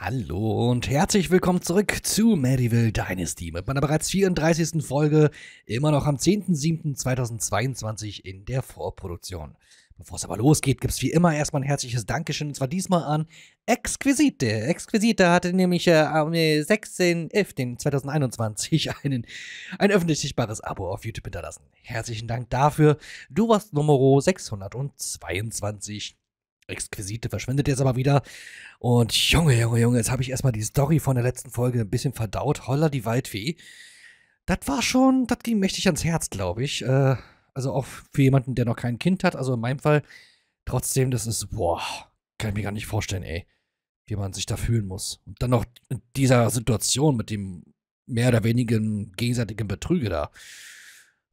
Hallo und herzlich willkommen zurück zu Medieval Dynasty mit meiner bereits 34. Folge, immer noch am 10.07.2022 in der Vorproduktion. Bevor es aber losgeht, gibt es wie immer erstmal ein herzliches Dankeschön, und zwar diesmal an Exquisite. Exquisite hatte nämlich am 16.11.2021 ein öffentlich sichtbares Abo auf YouTube hinterlassen. Herzlichen Dank dafür. Du warst Nummer 622. Exquisite verschwindet jetzt aber wieder. Und Junge, Junge, Junge, jetzt habe ich erstmal die Story von der letzten Folge ein bisschen verdaut. Holla die Waldfee. Das war schon, das ging mächtig ans Herz, glaube ich. Also auch für jemanden, der noch kein Kind hat. Also in meinem Fall, trotzdem, das ist, boah, kann ich mir gar nicht vorstellen, ey, wie man sich da fühlen muss. Und dann noch in dieser Situation mit dem mehr oder weniger gegenseitigen Betrüge da.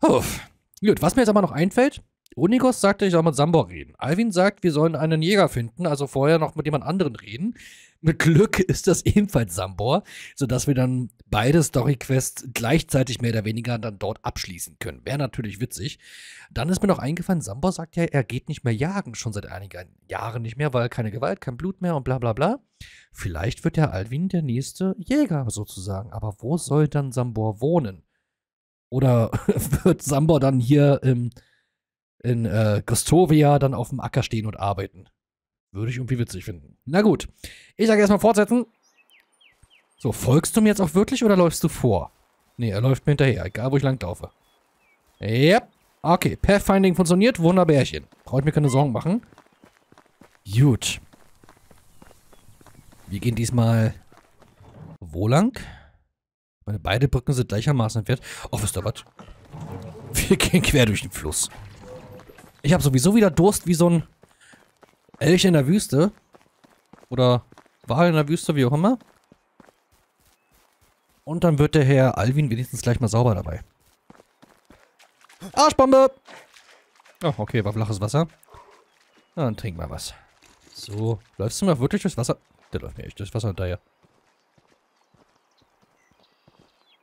Uff. Gut, was mir jetzt aber noch einfällt, Unigos sagte, ich soll mit Sambor reden. Alvin sagt, wir sollen einen Jäger finden, also vorher noch mit jemand anderen reden. Mit Glück ist das ebenfalls Sambor, sodass wir dann beide Story-Quests gleichzeitig mehr oder weniger dann dort abschließen können. Wäre natürlich witzig. Dann ist mir noch eingefallen, Sambor sagt ja, er geht nicht mehr jagen, schon seit einigen Jahren nicht mehr, weil keine Gewalt, kein Blut mehr und bla bla bla. Vielleicht wird ja Alvin der nächste Jäger sozusagen, aber wo soll dann Sambor wohnen? Oder wird Sambor dann hier in Christovia dann auf dem Acker stehen und arbeiten. Würde ich irgendwie witzig finden. Na gut. Ich sage erstmal fortsetzen. So, folgst du mir jetzt auch wirklich oder läufst du vor? Nee, er läuft mir hinterher, egal wo ich lang laufe. Yep. Okay, Pathfinding funktioniert. Wunderbärchen. Brauche ich mir keine Sorgen machen. Gut. Wir gehen diesmal wo lang? Meine beide Brücken sind gleichermaßen entfernt. Oh, wisst ihr was? Wir gehen quer durch den Fluss. Ich habe sowieso wieder Durst wie so ein Elch in der Wüste. Oder Wal in der Wüste, wie auch immer. Und dann wird der Herr Alvin wenigstens gleich mal sauber dabei. Arschbombe! Ach, okay, war flaches Wasser. Na, dann trink mal was. So, läufst du mir wirklich durchs Wasser? Der läuft mir echt durchs Wasser hinterher.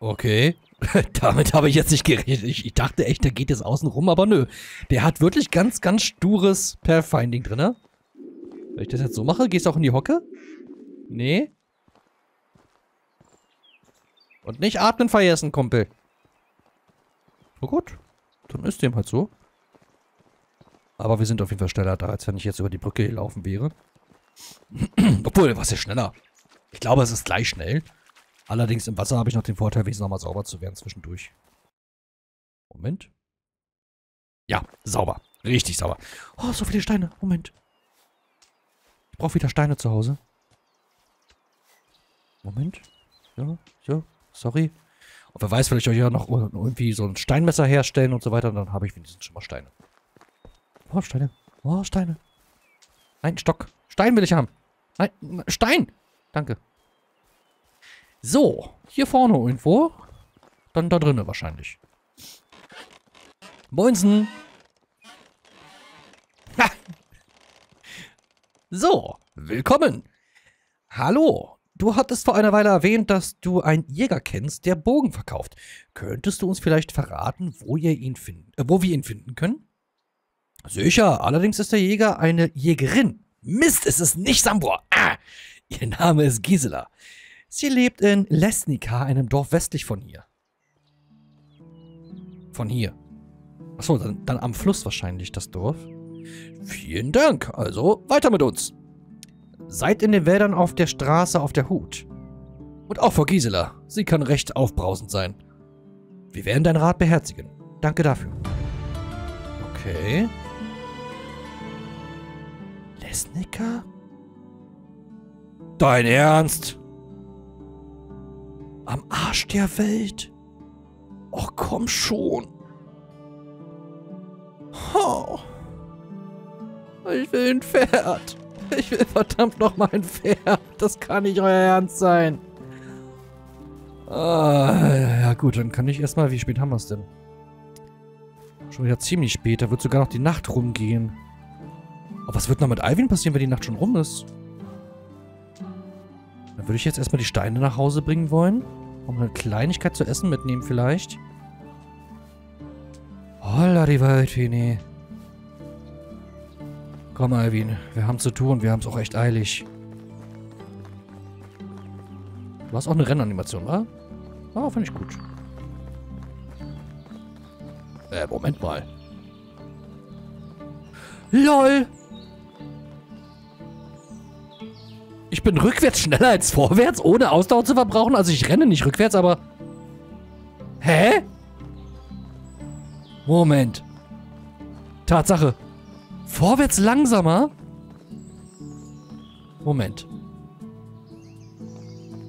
Okay. Damit habe ich jetzt nicht gerechnet. Ich dachte echt, der geht jetzt außen rum, aber nö. Der hat wirklich ganz, ganz stures Pathfinding drin, ne? Wenn ich das jetzt so mache, gehst du auch in die Hocke? Nee. Und nicht atmen vergessen, Kumpel. Oh gut. Dann ist dem halt so. Aber wir sind auf jeden Fall schneller da, als wenn ich jetzt über die Brücke gelaufen wäre. Obwohl, was ist schneller? Ich glaube, es ist gleich schnell. Allerdings im Wasser habe ich noch den Vorteil, wenigstens nochmal sauber zu werden zwischendurch. Moment. Ja, sauber. Richtig sauber. Oh, so viele Steine. Moment. Ich brauche wieder Steine zu Hause. Moment. Ja, ja, sorry. Und wer weiß, vielleicht euch ja noch irgendwie so ein Steinmesser herstellen und so weiter. Und dann habe ich wenigstens schon mal Steine. Oh, Steine. Oh, Steine. Nein, Stock. Stein will ich haben. Nein, Stein. Danke. So, hier vorne irgendwo. Dann da drinnen wahrscheinlich. Moinsen! Ha. So, willkommen! Hallo! Du hattest vor einer Weile erwähnt, dass du einen Jäger kennst, der Bogen verkauft. Könntest du uns vielleicht verraten, wo wir ihn finden können? Sicher, allerdings ist der Jäger eine Jägerin. Mist, es ist nicht Sambor! Ah, ihr Name ist Gisela. Sie lebt in Lesnica, einem Dorf westlich von hier. Von hier. Achso, dann am Fluss wahrscheinlich das Dorf. Vielen Dank. Also, weiter mit uns. Seid in den Wäldern auf der Straße auf der Hut. Und auch vor Gisela. Sie kann recht aufbrausend sein. Wir werden deinen Rat beherzigen. Danke dafür. Okay. Lesnica? Dein Ernst? Am Arsch der Welt. Och, komm schon. Oh. Ich will ein Pferd. Ich will verdammt nochmal ein Pferd. Das kann nicht euer Ernst sein. Ja gut, dann kann ich erstmal... Wie spät haben wir es denn? Schon wieder ziemlich spät. Da wird sogar noch die Nacht rumgehen. Aber was wird noch mit Alvin passieren, wenn die Nacht schon rum ist? Dann würde ich jetzt erstmal die Steine nach Hause bringen wollen. Um eine Kleinigkeit zu essen mitnehmen vielleicht. Holla die Waldfee, nee. Komm Alvin, wir haben zu tun, wir haben es auch echt eilig. Du hast auch eine Rennanimation, wa? Oh, fand ich gut. Moment mal. LOL! Ich bin rückwärts schneller als vorwärts, ohne Ausdauer zu verbrauchen. Also ich renne nicht rückwärts, aber... Hä? Moment. Tatsache. Vorwärts langsamer? Moment.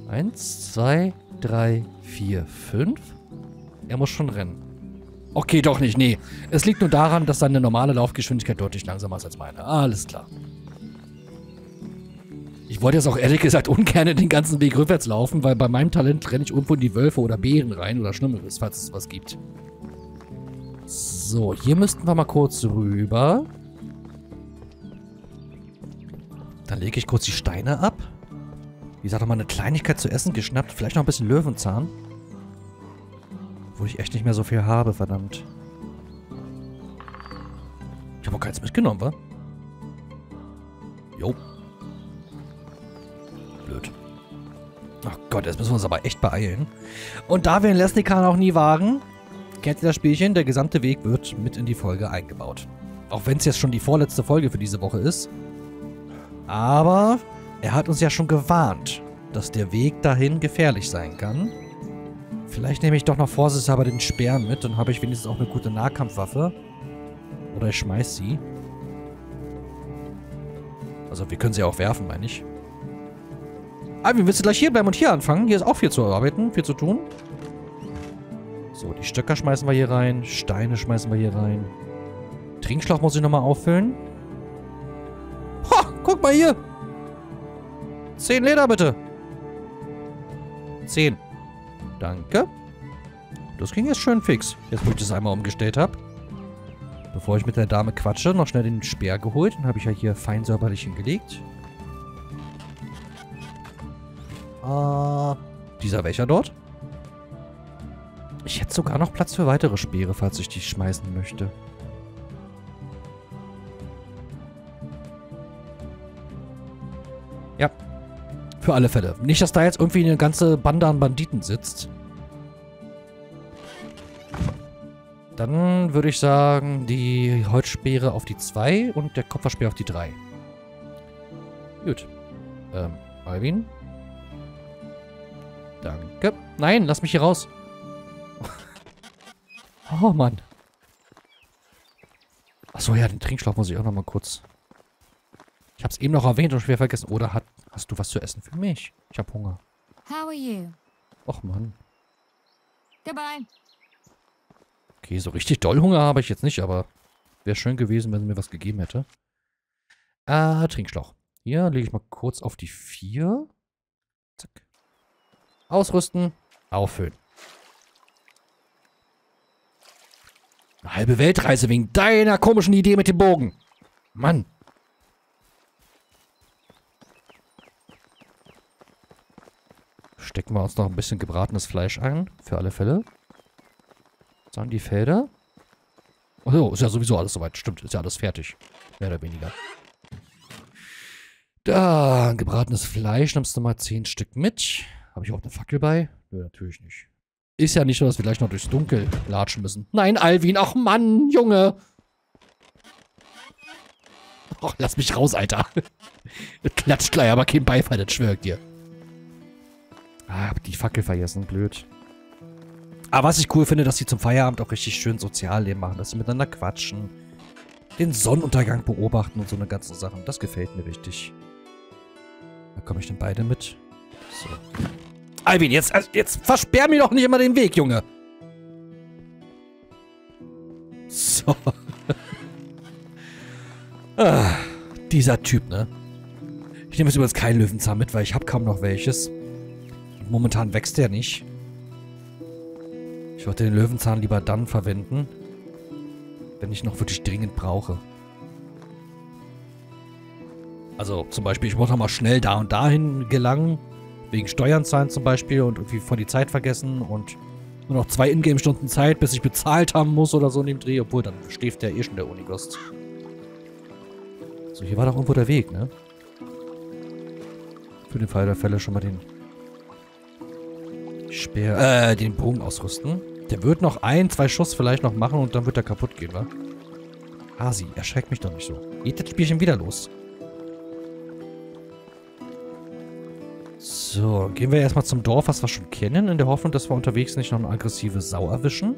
1, 2, 3, 4, 5. Er muss schon rennen. Okay, doch nicht, nee. Es liegt nur daran, dass seine normale Laufgeschwindigkeit deutlich langsamer ist als meine. Alles klar. Ich wollte jetzt auch ehrlich gesagt ungern den ganzen Weg rückwärts laufen, weil bei meinem Talent renne ich irgendwo in die Wölfe oder Bären rein oder Schlimmeres, falls es was gibt. So, hier müssten wir mal kurz rüber. Dann lege ich kurz die Steine ab. Wie gesagt, nochmal eine Kleinigkeit zu essen geschnappt. Vielleicht noch ein bisschen Löwenzahn. Obwohl ich echt nicht mehr so viel habe, verdammt. Ich habe auch keins mitgenommen, wa? Jo. Blöd. Ach Gott, jetzt müssen wir uns aber echt beeilen. Und da wir in Lesnica noch nie waren, kennt ihr das Spielchen? Der gesamte Weg wird mit in die Folge eingebaut. Auch wenn es jetzt schon die vorletzte Folge für diese Woche ist. Aber... Er hat uns ja schon gewarnt, dass der Weg dahin gefährlich sein kann. Vielleicht nehme ich doch noch vorsichtshalber den Speer mit, dann habe ich wenigstens auch eine gute Nahkampfwaffe. Oder ich schmeiß sie. Also wir können sie auch werfen, meine ich. Alvin, willst du gleich hier bleiben und hier anfangen? Hier ist auch viel zu arbeiten, viel zu tun. So, die Stöcker schmeißen wir hier rein, Steine schmeißen wir hier rein. Trinkschlauch muss ich nochmal auffüllen. Ha, guck mal hier! 10 Leder, bitte. 10. Danke. Das ging jetzt schön fix. Jetzt, wo ich das einmal umgestellt habe. Bevor ich mit der Dame quatsche, noch schnell den Speer geholt. Den habe ich ja hier fein säuberlich hingelegt. Dieser welcher dort? Ich hätte sogar noch Platz für weitere Speere, falls ich die schmeißen möchte. Ja. Für alle Fälle. Nicht, dass da jetzt irgendwie eine ganze Bande an Banditen sitzt. Dann würde ich sagen, die Holzspeere auf die 2 und der Kupferspeer auf die 3. Gut. Alvin. Danke. Nein, lass mich hier raus. Oh, Mann. Achso, ja, den Trinkschlauch muss ich auch nochmal kurz... Ich hab's eben noch erwähnt und schwer vergessen. Oder hast du was zu essen für mich? Ich hab Hunger. How are you? Och Mann. Goodbye. Okay, so richtig doll Hunger habe ich jetzt nicht, aber wäre schön gewesen, wenn sie mir was gegeben hätte. Trinkschlauch. Hier lege ich mal kurz auf die 4. Zack. Ausrüsten. Auffüllen. Eine halbe Weltreise wegen deiner komischen Idee mit dem Bogen. Mann. Stecken wir uns noch ein bisschen gebratenes Fleisch ein. Für alle Fälle. Dann die Felder. Achso, ist ja sowieso alles soweit. Stimmt, ist ja alles fertig. Mehr oder weniger. Da, gebratenes Fleisch. Nimmst du mal 10 Stück mit. Habe ich auch eine Fackel bei? Nö, natürlich nicht. Ist ja nicht so, dass wir gleich noch durchs Dunkel latschen müssen. Nein, Alvin. Ach Mann, Junge. Och, lass mich raus, Alter. Klatscht gleich, aber kein Beifall, das schwör ich dir. Ah, hab die Fackel vergessen, blöd. Aber was ich cool finde, dass sie zum Feierabend auch richtig schön Sozialleben machen, dass sie miteinander quatschen, den Sonnenuntergang beobachten und so eine ganze Sachen. Das gefällt mir richtig. Da komme ich denn beide mit. So. Alvin, jetzt versperr mir doch nicht immer den Weg, Junge. So. Ah, dieser Typ, ne? Ich nehme jetzt übrigens keinen Löwenzahn mit, weil ich habe kaum noch welches. Momentan wächst der nicht. Ich wollte den Löwenzahn lieber dann verwenden, wenn ich noch wirklich dringend brauche. Also zum Beispiel, ich muss noch mal schnell da und dahin gelangen, wegen Steuern zahlen zum Beispiel und irgendwie voll die Zeit vergessen und nur noch 2 Ingame-Stunden Zeit, bis ich bezahlt haben muss oder so in dem Dreh. Obwohl, dann schläft der eh schon, der Unigos. So, hier war doch irgendwo der Weg, ne? Für den Fall der Fälle schon mal den Speer, den Bogen ausrüsten. Der wird noch ein, zwei Schuss vielleicht noch machen und dann wird er kaputt gehen, wa? Hasi, erschreckt mich doch nicht so. Geht das Spielchen wieder los. So, gehen wir erstmal zum Dorf, was wir schon kennen, in der Hoffnung, dass wir unterwegs nicht noch eine aggressive Sau erwischen.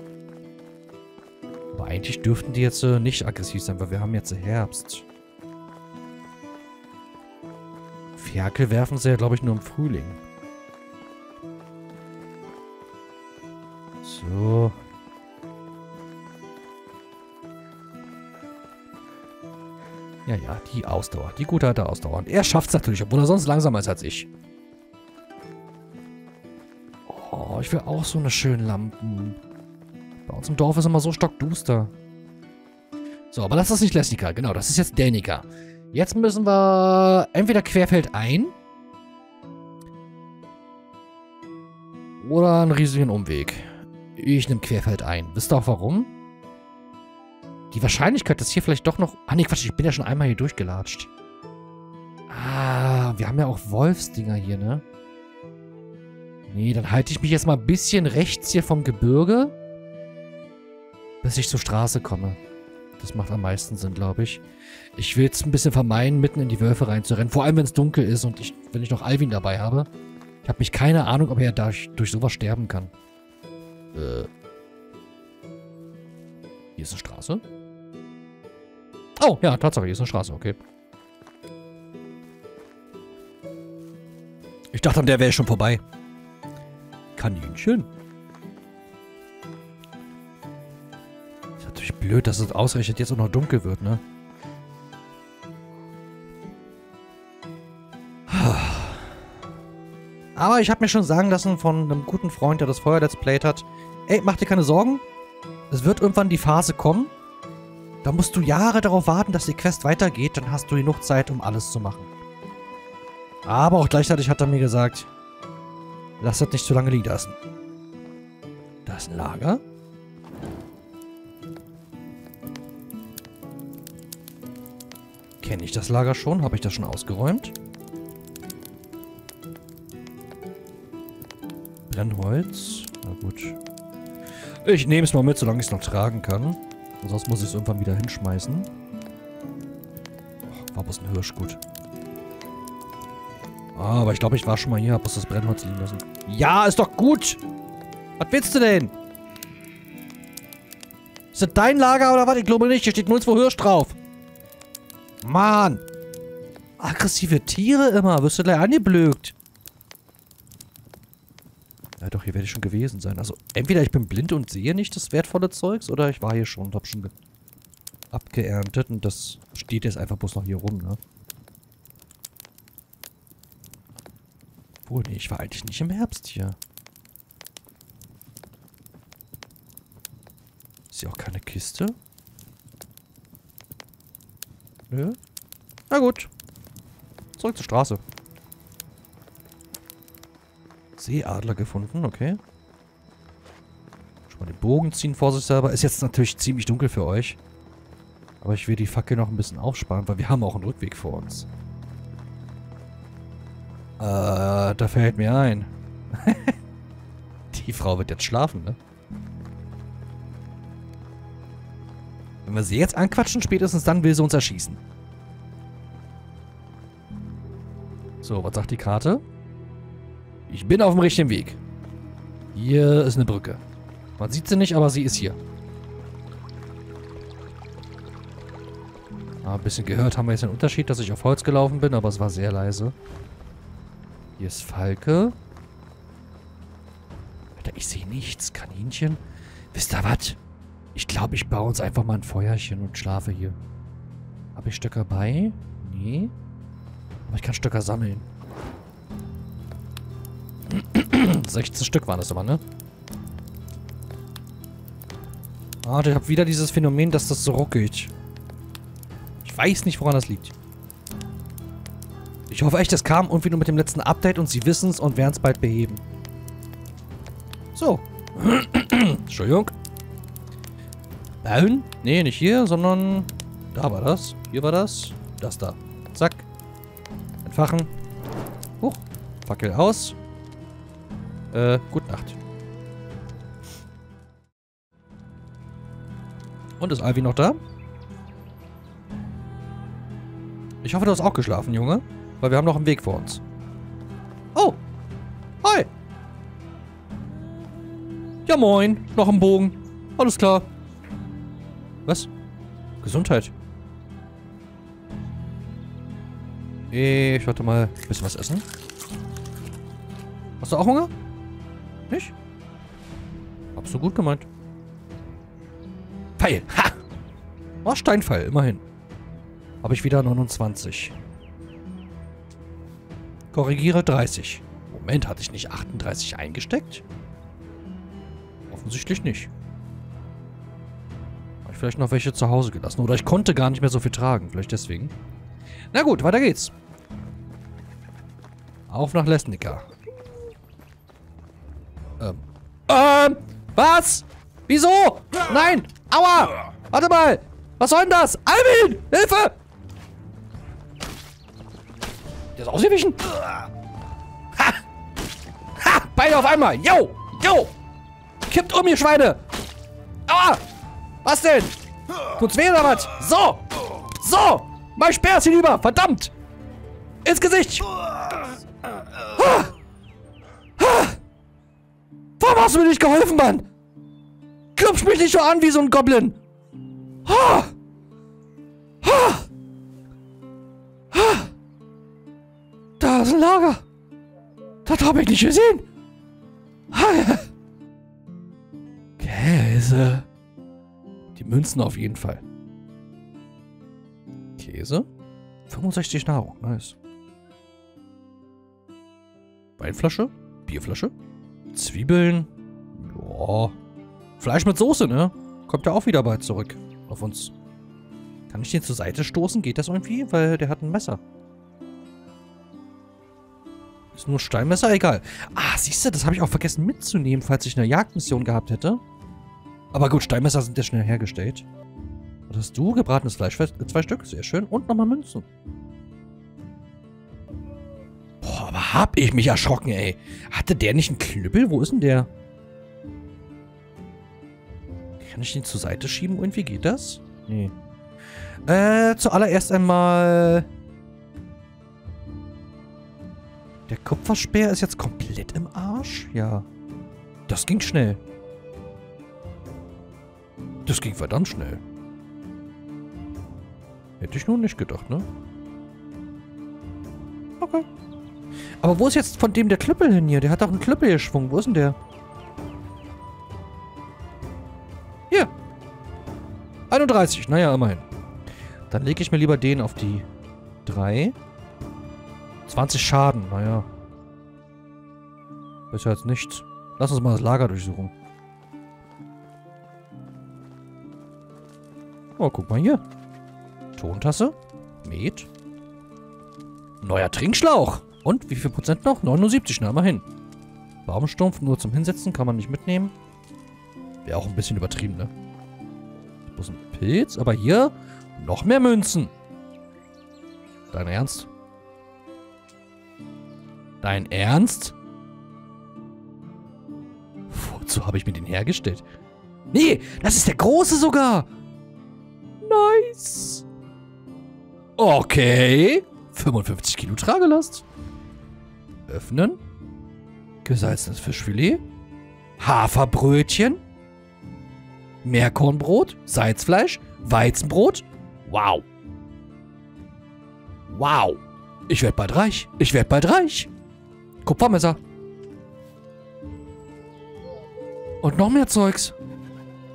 Aber eigentlich dürften die jetzt nicht aggressiv sein, weil wir haben jetzt Herbst. Ferkel werfen sie ja, glaube ich, nur im Frühling. So. Ja, ja, die Ausdauer. Die gute alte Ausdauer. Und er schafft es natürlich, obwohl er sonst langsamer ist als ich. Oh, ich will auch so eine schöne Lampe. Bei uns im Dorf ist immer so stockduster. So, aber das ist nicht Lesnica. Genau, das ist jetzt Dänica. Jetzt müssen wir entweder querfeld ein oder einen riesigen Umweg. Ich nehme querfeld ein. Wisst ihr auch warum? Die Wahrscheinlichkeit, dass hier vielleicht doch noch... Ah, nee, Quatsch, ich bin ja schon einmal hier durchgelatscht. Ah, wir haben ja auch Wolfsdinger hier, ne? Nee, dann halte ich mich jetzt mal ein bisschen rechts hier vom Gebirge, bis ich zur Straße komme. Das macht am meisten Sinn, glaube ich. Ich will jetzt ein bisschen vermeiden, mitten in die Wölfe reinzurennen. Vor allem, wenn es dunkel ist und wenn ich noch Alvin dabei habe. Ich habe mich keine Ahnung, ob er durch sowas sterben kann. Hier ist eine Straße. Oh, ja, Tatsache, hier ist eine Straße, okay. Ich dachte, an der wäre schon vorbei. Kaninchen. Blöd, dass es ausrechnet jetzt auch noch dunkel wird, ne? Aber ich habe mir schon sagen lassen von einem guten Freund, der das vorher Let's Played hat. Ey, mach dir keine Sorgen. Es wird irgendwann die Phase kommen. Da musst du Jahre darauf warten, dass die Quest weitergeht. Dann hast du genug Zeit, um alles zu machen. Aber auch gleichzeitig hat er mir gesagt, lass das nicht zu lange liegen lassen. Da ist ein Lager. Kenne ich das Lager schon? Habe ich das schon ausgeräumt? Brennholz. Na gut. Ich nehme es mal mit, solange ich es noch tragen kann. Sonst muss ich es irgendwann wieder hinschmeißen. Oh, war bloß ein Hirsch, gut. Ah, aber ich glaube, ich war schon mal hier, habe bloß das Brennholz liegen lassen. Ja, ist doch gut! Was willst du denn? Ist das dein Lager oder was? Ich glaube nicht, hier steht 02 Hirsch drauf. Mann! Aggressive Tiere immer, wirst du gleich angeblökt. Ja doch, hier werde ich schon gewesen sein. Also entweder ich bin blind und sehe nicht das wertvolle Zeugs, oder ich war hier schon und habe schon abgeerntet und das steht jetzt einfach bloß noch hier rum, ne? Obwohl, nee, ich war eigentlich nicht im Herbst hier. Ist hier auch keine Kiste? Nö. Na gut. Zurück zur Straße. Seeadler gefunden, okay. Schon mal den Bogen ziehen, vorsichtshalber. Ist jetzt natürlich ziemlich dunkel für euch. Aber ich will die Fackel noch ein bisschen aufsparen, weil wir haben auch einen Rückweg vor uns. Da fällt mir ein. Die Frau wird jetzt schlafen, ne? Wenn wir sie jetzt anquatschen, spätestens dann will sie uns erschießen. So, was sagt die Karte? Ich bin auf dem richtigen Weg. Hier ist eine Brücke. Man sieht sie nicht, aber sie ist hier. Ah, ein bisschen gehört haben wir jetzt den Unterschied, dass ich auf Holz gelaufen bin, aber es war sehr leise. Hier ist Falke. Alter, ich sehe nichts. Kaninchen. Wisst ihr was? Ich glaube, ich baue uns einfach mal ein Feuerchen und schlafe hier. Habe ich Stöcker bei? Nee. Aber ich kann Stöcker sammeln. 16 Stück waren das aber, ne? Ah, ich habe wieder dieses Phänomen, dass das so ruckelt. Ich weiß nicht, woran das liegt. Ich hoffe echt, das kam irgendwie nur mit dem letzten Update und sie wissen es und werden es bald beheben. So. Entschuldigung. Bauen? Nee, nicht hier, sondern da war das. Hier war das. Das da. Zack. Entfachen. Huch. Fackel aus. Gute Nacht. Und ist Alvin noch da? Ich hoffe, du hast auch geschlafen, Junge. Weil wir haben noch einen Weg vor uns. Oh! Hi! Ja, moin. Noch ein Bogen. Alles klar. Was? Gesundheit. Ich warte mal. Willst du was essen? Hast du auch Hunger? Nicht? Hab's so gut gemeint. Pfeil. Ha! Oh, Steinpfeil. Immerhin. Habe ich wieder 29. Korrigiere 30. Moment, hatte ich nicht 38 eingesteckt? Offensichtlich nicht. Habe ich vielleicht noch welche zu Hause gelassen. Oder ich konnte gar nicht mehr so viel tragen. Vielleicht deswegen. Na gut, weiter geht's. Auf nach Lesnica. Was? Wieso? Nein! Aua! Warte mal! Was soll denn das? Alvin! Hilfe! Der ist ausgewichen. Ha! Ha! Beide auf einmal! Yo! Yo! Kippt um, ihr Schweine! Aua! Was denn? Tut's weh oder was? So! So! Mein Speer ist hinüber! Verdammt! Ins Gesicht! Ha! Ha! Warum hast du mir nicht geholfen, Mann? Klopf mich nicht so an wie so ein Goblin! Ha! Ha! Ha! Da ist ein Lager! Das habe ich nicht gesehen! Ha! Käse! Die Münzen auf jeden Fall. Käse? 65 Nahrung, nice. Weinflasche? Bierflasche? Zwiebeln? Joa. Fleisch mit Soße, ne? Kommt ja auch wieder bald zurück auf uns. Kann ich den zur Seite stoßen? Geht das irgendwie? Weil der hat ein Messer. Ist nur Steinmesser? Egal. Ah, siehst du, das habe ich auch vergessen mitzunehmen, falls ich eine Jagdmission gehabt hätte. Aber gut, Steinmesser sind ja schnell hergestellt. Was hast du? Gebratenes Fleisch. 2 Stück. Sehr schön. Und nochmal Münzen. Boah, aber hab ich mich erschrocken, ey. Hatte der nicht einen Knüppel? Wo ist denn der? Kann ich den zur Seite schieben? Irgendwie geht das? Nee. Zuallererst einmal... Der Kupferspeer ist jetzt komplett im Arsch? Ja. Das ging schnell. Das ging verdammt schnell. Hätte ich nun nicht gedacht, ne? Okay. Aber wo ist jetzt von dem der Klüppel hin hier? Der hat auch einen Klüppel geschwungen. Wo ist denn der? Hier. 31. Naja, immerhin. Dann lege ich mir lieber den auf die 3. 20 Schaden. Naja. Besser als nichts. Lass uns mal das Lager durchsuchen. Oh, guck mal hier. Tontasse, Met, neuer Trinkschlauch. Und wie viel Prozent noch? 79, na immerhin. Baumstumpf nur zum Hinsetzen, kann man nicht mitnehmen. Wäre auch ein bisschen übertrieben, ne? Bloß ein Pilz, aber hier noch mehr Münzen. Dein Ernst? Dein Ernst? Wozu habe ich mir den hergestellt? Nee, das ist der große sogar. Nice. Okay. 55 Kilo Tragelast. Öffnen. Gesalzenes Fischfilet. Haferbrötchen. Meerkornbrot. Salzfleisch. Weizenbrot. Wow. Wow. Ich werde bald reich. Ich werde bald reich. Kupfermesser. Und noch mehr Zeugs.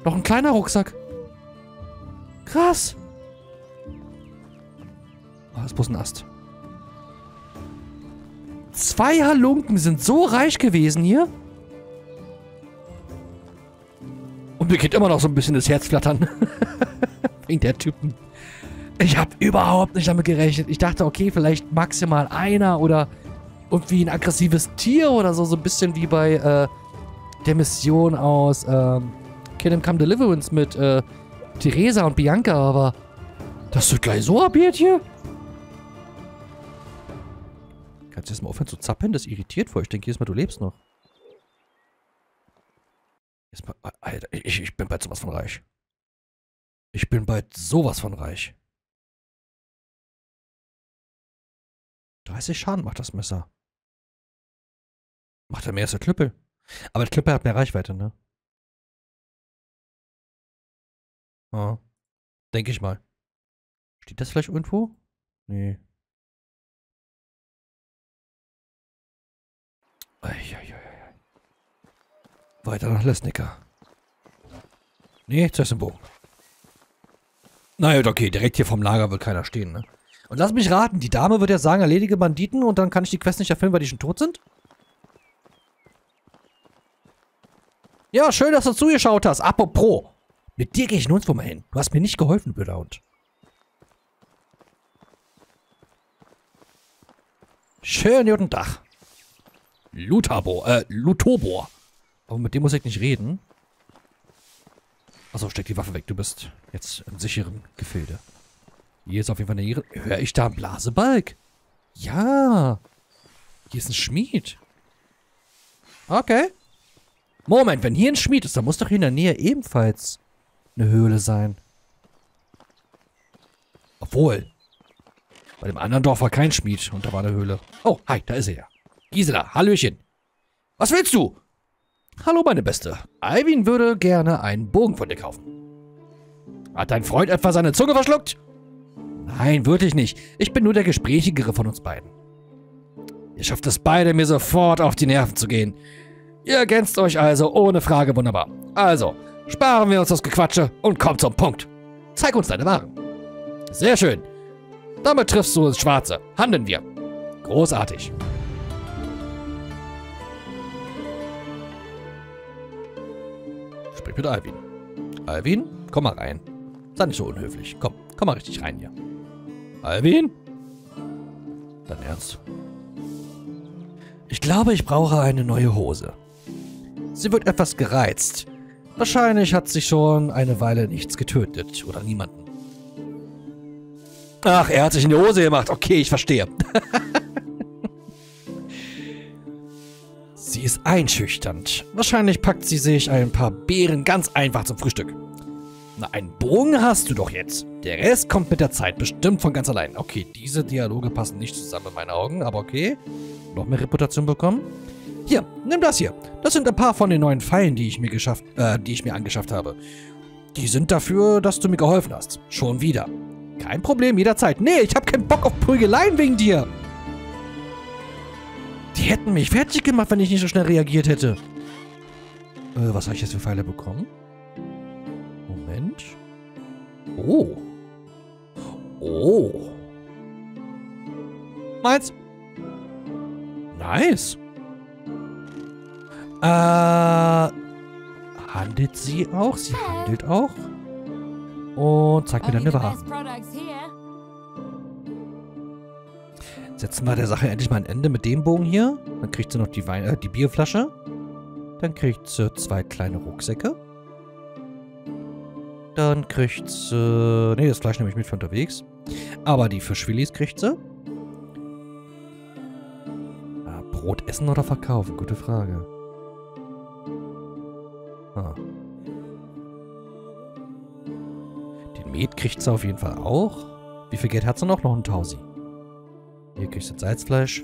Noch ein kleiner Rucksack. Krass. Oh, das ist bloß ein Ast. 2 Halunken sind so reich gewesen hier. Und mir geht immer noch so ein bisschen das Herz flattern. Wegen der Typen. Ich habe überhaupt nicht damit gerechnet. Ich dachte, okay, vielleicht maximal einer oder irgendwie ein aggressives Tier oder so. So ein bisschen wie bei der Mission aus Kingdom Come Deliverance mit Theresa und Bianca, aber das wird gleich so abiert hier. Kannst du jetzt mal aufhören zu zappeln? Das irritiert vor. Ich denke, jedes Mal, du lebst noch. Alter, ich bin bald sowas von reich. Ich bin bald sowas von reich. 30 Schaden macht das Messer. Macht er mehr als der Klüppel. Aber der Klüppel hat mehr Reichweite, ne? Ja. Denke ich mal. Steht das vielleicht irgendwo? Nee. Eieieiei. Weiter nach Lesnica. Nee, zuerst im Bogen. Na gut, okay, direkt hier vom Lager wird keiner stehen, ne? Und lass mich raten, die Dame wird ja sagen, erledige Banditen und dann kann ich die Quest nicht erfüllen, weil die schon tot sind? Ja, schön, dass du zugeschaut hast. Apropos. Mit dir gehe ich nirgendwo mal hin. Du hast mir nicht geholfen, blöder Hund. Schönen guten Tag. Lutobor. Aber mit dem muss ich nicht reden. Achso, steck die Waffe weg. Du bist jetzt im sicheren Gefilde. Hier ist auf jeden Fall eine... Höre ich da einen Blasebalg? Ja. Hier ist ein Schmied. Okay. Moment, wenn hier ein Schmied ist, dann muss doch hier in der Nähe ebenfalls eine Höhle sein. Obwohl. Bei dem anderen Dorf war kein Schmied und da war eine Höhle. Oh, hi, da ist er ja. Gisela, hallöchen. Was willst du? Hallo, meine Beste. Ivan würde gerne einen Bogen von dir kaufen. Hat dein Freund etwa seine Zunge verschluckt? Nein, wirklich nicht. Ich bin nur der Gesprächigere von uns beiden. Ihr schafft es beide, mir sofort auf die Nerven zu gehen. Ihr ergänzt euch also ohne Frage wunderbar. Also, sparen wir uns das Gequatsche und kommt zum Punkt. Zeig uns deine Waren. Sehr schön. Damit triffst du ins Schwarze. Handeln wir. Großartig. Sprich mit Alvin. Alvin, komm mal rein. Sei nicht so unhöflich. Komm mal richtig rein hier. Alvin? Dein Ernst? Ich glaube, ich brauche eine neue Hose. Sie wird etwas gereizt. Wahrscheinlich hat sich schon eine Weile nichts getötet. Oder niemanden. Ach, er hat sich in die Hose gemacht. Okay, ich verstehe. Sie ist einschüchternd. Wahrscheinlich packt sie sich ein paar Beeren ganz einfach zum Frühstück. Na, einen Bogen hast du doch jetzt. Der Rest kommt mit der Zeit. Bestimmt von ganz allein. Okay, diese Dialoge passen nicht zusammen in meinen Augen. Aber okay. Noch mehr Reputation bekommen. Hier, nimm das hier. Das sind ein paar von den neuen Pfeilen, die ich mir angeschafft habe. Die sind dafür, dass du mir geholfen hast. Schon wieder. Kein Problem, jederzeit. Nee, ich habe keinen Bock auf Prügeleien wegen dir. Die hätten mich fertig gemacht, wenn ich nicht so schnell reagiert hätte. Was habe ich jetzt für Pfeile bekommen? Moment. Oh. Oh. Meins. Nice. Handelt sie auch? Sie handelt auch. Und zeigt mir dann eine Ware. Setzen wir der Sache endlich mal ein Ende mit dem Bogen hier. Dann kriegt sie noch die Bierflasche. Dann kriegt sie zwei kleine Rucksäcke. Dann kriegt sie... Ne, das Fleisch nehme ich mit für unterwegs. Aber die Fischfilis kriegt sie. Brot essen oder verkaufen? Gute Frage. Ah. Den Met kriegt sie auf jeden Fall auch. Wie viel Geld hat sie noch? Noch ein Tausi. Hier kriegst du Salzfleisch.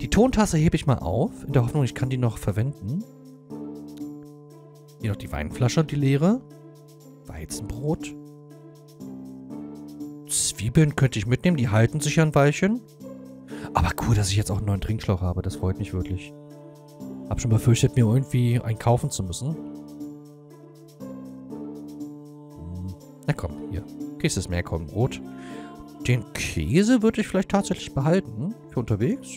Die Tontasse hebe ich mal auf. In der Hoffnung, ich kann die noch verwenden. Hier noch die Weinflasche, die leere. Weizenbrot. Zwiebeln könnte ich mitnehmen. Die halten sich ja ein Weilchen. Aber cool, dass ich jetzt auch einen neuen Trinkschlauch habe. Das freut mich wirklich. Hab schon befürchtet, mir irgendwie einen kaufen zu müssen. Na komm, hier. Kriegst du das Meerkornbrot. Den Käse würde ich vielleicht tatsächlich behalten. Für unterwegs.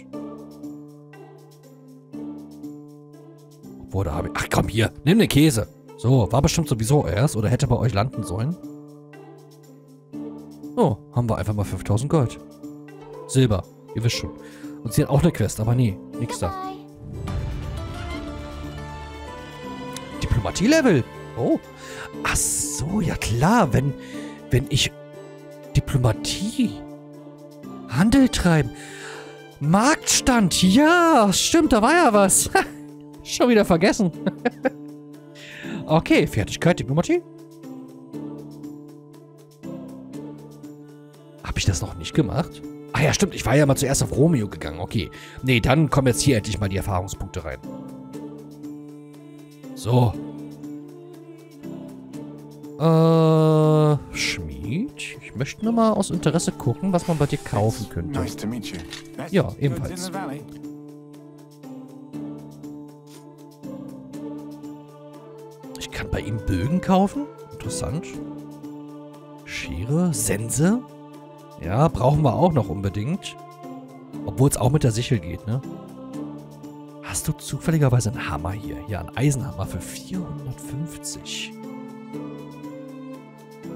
Obwohl, da habe ich... Ach komm, hier. Nimm den Käse. So, war bestimmt sowieso erst. Oder hätte bei euch landen sollen. So, haben wir einfach mal 5000 Gold. Silber. Ihr wisst schon. Und sie hat auch eine Quest, aber nee, nix da. Diplomatie-Level. Oh. Ach so, ja klar. Wenn ich Diplomatie, Handel treiben, Marktstand. Ja, stimmt, da war ja was. Schon wieder vergessen. Okay, Fertigkeit, Diplomatie. Habe ich das noch nicht gemacht? Ah ja, stimmt. Ich war ja mal zuerst auf Romeo gegangen. Okay. Nee, dann kommen jetzt hier endlich mal die Erfahrungspunkte rein. So. Schmied. Ich möchte nur mal aus Interesse gucken, was man bei dir kaufen könnte. Ja, ebenfalls. Ich kann bei ihm Bögen kaufen. Interessant. Schere, Sense. Ja, brauchen wir auch noch unbedingt. Obwohl es auch mit der Sichel geht, ne? Hast du zufälligerweise einen Hammer hier? Ja, einen Eisenhammer für 450.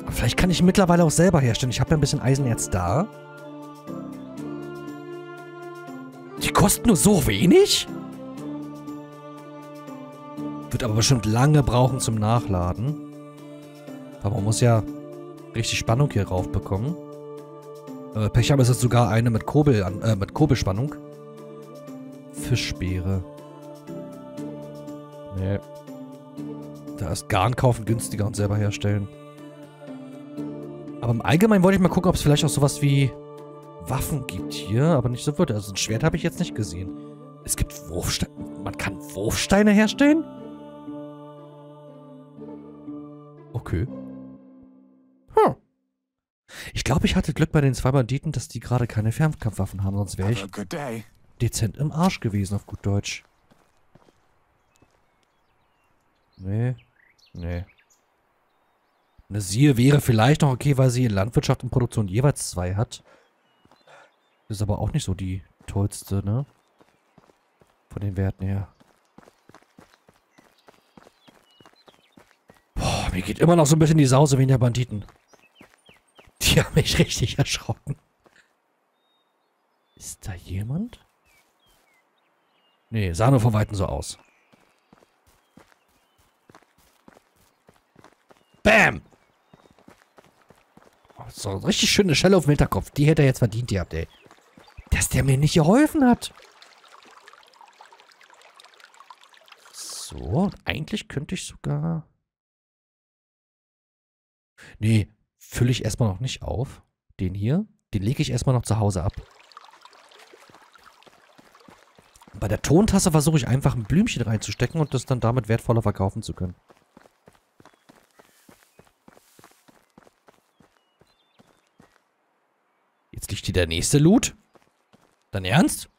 Aber vielleicht kann ich ihn mittlerweile auch selber herstellen. Ich habe ja ein bisschen Eisenerz da. Die kosten nur so wenig? Wird aber bestimmt lange brauchen zum Nachladen. Aber man muss ja richtig Spannung hier raufbekommen. Pech haben, ist jetzt sogar eine mit Kurbelspannung. Fischspeere. Nee. Da ist Garn kaufen günstiger und selber herstellen. Aber im Allgemeinen wollte ich mal gucken, ob es vielleicht auch sowas wie Waffen gibt hier. Aber nicht so wird. Also ein Schwert habe ich jetzt nicht gesehen. Es gibt Wurfsteine. Man kann Wurfsteine herstellen? Okay. Hm. Ich glaube, ich hatte Glück bei den zwei Banditen, dass die gerade keine Fernkampfwaffen haben, sonst wäre ich dezent im Arsch gewesen, auf gut Deutsch. Nee, nee. Eine Siehe wäre vielleicht noch okay, weil sie in Landwirtschaft und Produktion jeweils zwei hat. Ist aber auch nicht so die tollste, ne? Von den Werten her. Boah, mir geht immer noch so ein bisschen die Sause wegen der Banditen. Die haben mich richtig erschrocken. Ist da jemand? Nee, sah nur von Weitem so aus. Bam! Oh, so eine richtig schöne Schelle auf dem Hinterkopf. Die hätte er jetzt verdient gehabt, ey. Dass der mir nicht geholfen hat. So, eigentlich könnte ich sogar... Nee. Fülle ich erstmal noch nicht auf. Den hier. Den lege ich erstmal noch zu Hause ab. Bei der Tontasse versuche ich einfach ein Blümchen reinzustecken und das dann damit wertvoller verkaufen zu können. Jetzt liegt hier der nächste Loot. Dein Ernst?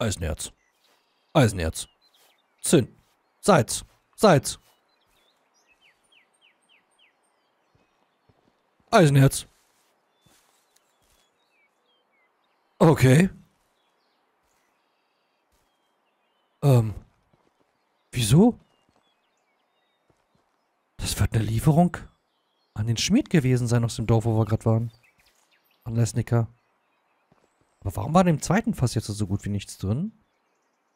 Eisenerz. Eisenerz. Zinn. Salz. Salz. Eisenherz. Okay. Wieso? Das wird eine Lieferung an den Schmied gewesen sein aus dem Dorf, wo wir gerade waren. An Lesnica. Aber warum war in dem zweiten Fass jetzt so gut wie nichts drin?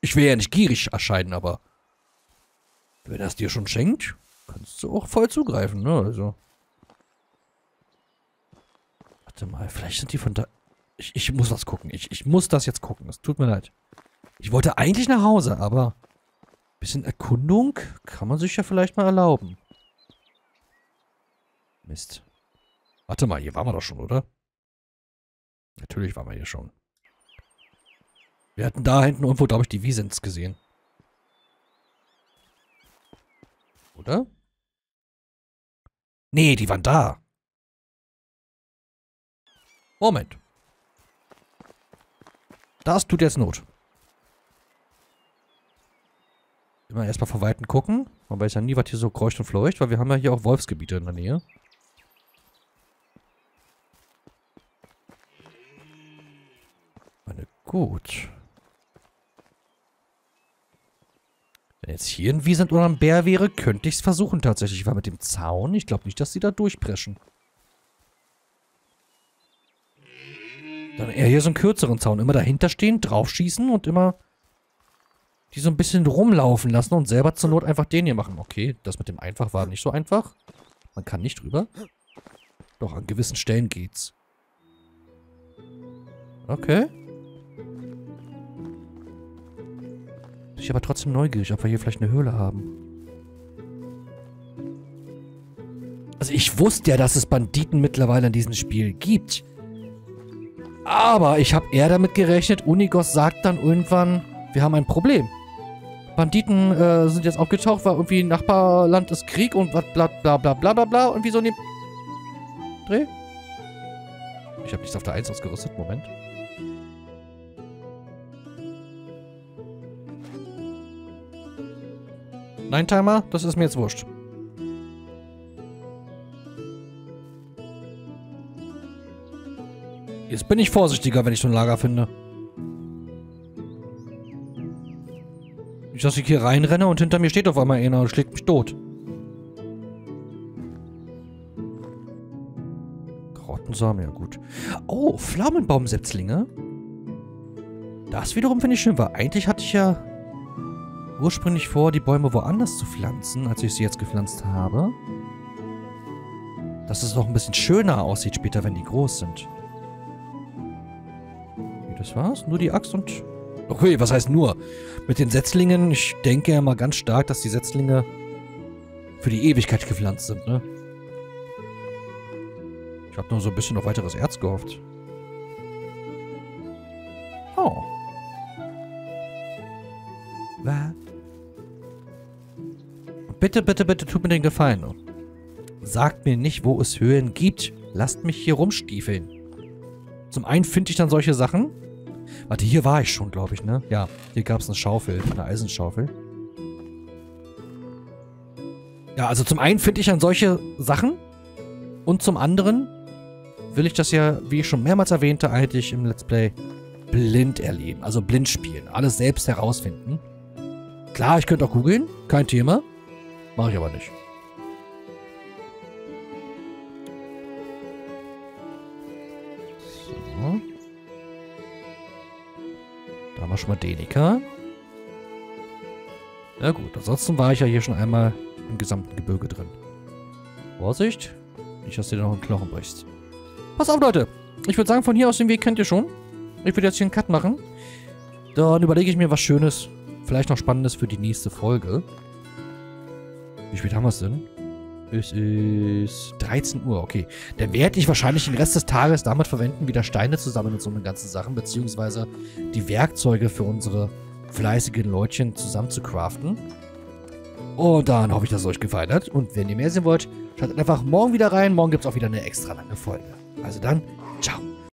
Ich will ja nicht gierig erscheinen, aber... Wenn er es dir schon schenkt, kannst du auch voll zugreifen, ne? Also... Warte mal, vielleicht sind die von da... Ich muss was gucken. Ich muss das jetzt gucken. Es tut mir leid. Ich wollte eigentlich nach Hause, aber... Ein bisschen Erkundung kann man sich ja vielleicht mal erlauben. Mist. Warte mal, hier waren wir doch schon, oder? Natürlich waren wir hier schon. Wir hatten da hinten irgendwo, glaube ich, die Wiesens gesehen. Oder? Nee, die waren da. Moment. Das tut jetzt Not. Immer erstmal von Weitem gucken. Man weiß ja nie, was hier so kreucht und fleucht, weil wir haben ja hier auch Wolfsgebiete in der Nähe. Meine gut. Wenn jetzt hier ein Wiesent oder ein Bär wäre, könnte ich es versuchen tatsächlich. Weil mit dem Zaun, ich glaube nicht, dass die da durchpreschen. Dann eher hier so einen kürzeren Zaun. Immer dahinter stehen, draufschießen und immer die so ein bisschen rumlaufen lassen und selber zur Not einfach den hier machen. Okay, das mit dem einfach war nicht so einfach. Man kann nicht drüber. Doch, an gewissen Stellen geht's. Okay. Ich bin aber trotzdem neugierig, ob wir hier vielleicht eine Höhle haben. Also ich wusste ja, dass es Banditen mittlerweile in diesem Spiel gibt. Aber ich habe eher damit gerechnet, Unigos sagt dann irgendwann, wir haben ein Problem. Banditen sind jetzt aufgetaucht, weil irgendwie Nachbarland ist Krieg und bla bla bla bla bla bla und wie so ein Dreh. Ich habe nichts auf der 1 ausgerüstet, Moment. Nein, Timer, das ist mir jetzt wurscht. Jetzt bin ich vorsichtiger, wenn ich so ein Lager finde. Nicht, dass ich hier reinrenne und hinter mir steht auf einmal einer und schlägt mich tot. Karottensamen, ja gut. Oh, Flammenbaumsetzlinge. Das wiederum finde ich schön, weil eigentlich hatte ich ja ursprünglich vor, die Bäume woanders zu pflanzen, als ich sie jetzt gepflanzt habe. Dass es noch ein bisschen schöner aussieht später, wenn die groß sind. Das war's? Nur die Axt und... Okay, was heißt nur? Mit den Setzlingen, ich denke ja mal ganz stark, dass die Setzlinge für die Ewigkeit gepflanzt sind, ne? Ich habe nur so ein bisschen auf weiteres Erz gehofft. Oh. Was? Bitte, bitte, bitte tut mir den Gefallen. Sagt mir nicht, wo es Höhlen gibt. Lasst mich hier rumstiefeln. Zum einen finde ich dann solche Sachen. Warte, hier war ich schon, glaube ich, ne? Ja, hier gab es eine Schaufel, eine Eisenschaufel. Ja, also zum einen finde ich dann solche Sachen und zum anderen will ich das ja, wie ich schon mehrmals erwähnte, eigentlich im Let's Play blind erleben. Also blind spielen, alles selbst herausfinden. Klar, ich könnte auch googeln, kein Thema. Mache ich aber nicht. Da haben wir schon mal Dänica. Na gut, ansonsten war ich ja hier schon einmal im gesamten Gebirge drin. Vorsicht, nicht, dass du dir noch einen Knochen brichst. Pass auf, Leute. Ich würde sagen, von hier aus den Weg kennt ihr schon. Ich würde jetzt hier einen Cut machen. Dann überlege ich mir was Schönes, vielleicht noch Spannendes für die nächste Folge. Wie spät haben wir es denn? Es ist 13 Uhr, okay. Dann werde ich wahrscheinlich den Rest des Tages damit verwenden, wieder Steine zu sammeln und so eine ganzen Sachen, beziehungsweise die Werkzeuge für unsere fleißigen Leutchen zusammen zu craften. Und dann hoffe ich, dass es euch gefallen hat. Und wenn ihr mehr sehen wollt, schaut einfach morgen wieder rein. Morgen gibt es auch wieder eine extra lange Folge. Also dann, ciao.